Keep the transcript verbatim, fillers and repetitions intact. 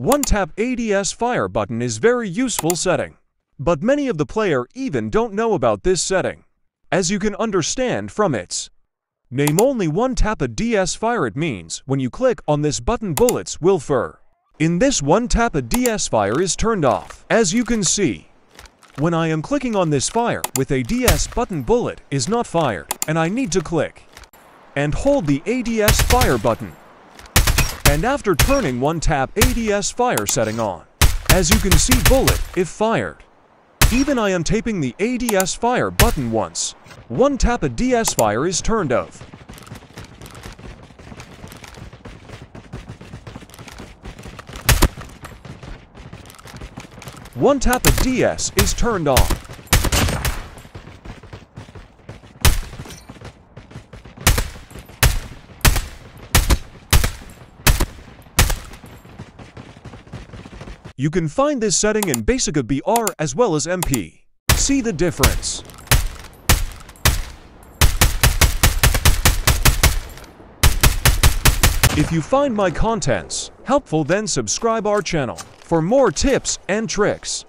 One-tap A D S fire button is very useful setting. But many of the player even don't know about this setting, as you can understand from its name. Only one-tap A D S fire it means when you click on this button bullets will fire. In this one-tap A D S fire is turned off. As you can see, when I am clicking on this fire with A D S button bullet is not fired, and I need to click and hold the A D S fire button. And after turning one-tap A D S fire setting on, as you can see bullet if fired. Even I am tapping the A D S fire button once, one-tap A D S fire is turned off. One-tap A D S is turned on. You can find this setting in basic B R as well as M P. See the difference. If you find my contents helpful, then subscribe our channel for more tips and tricks.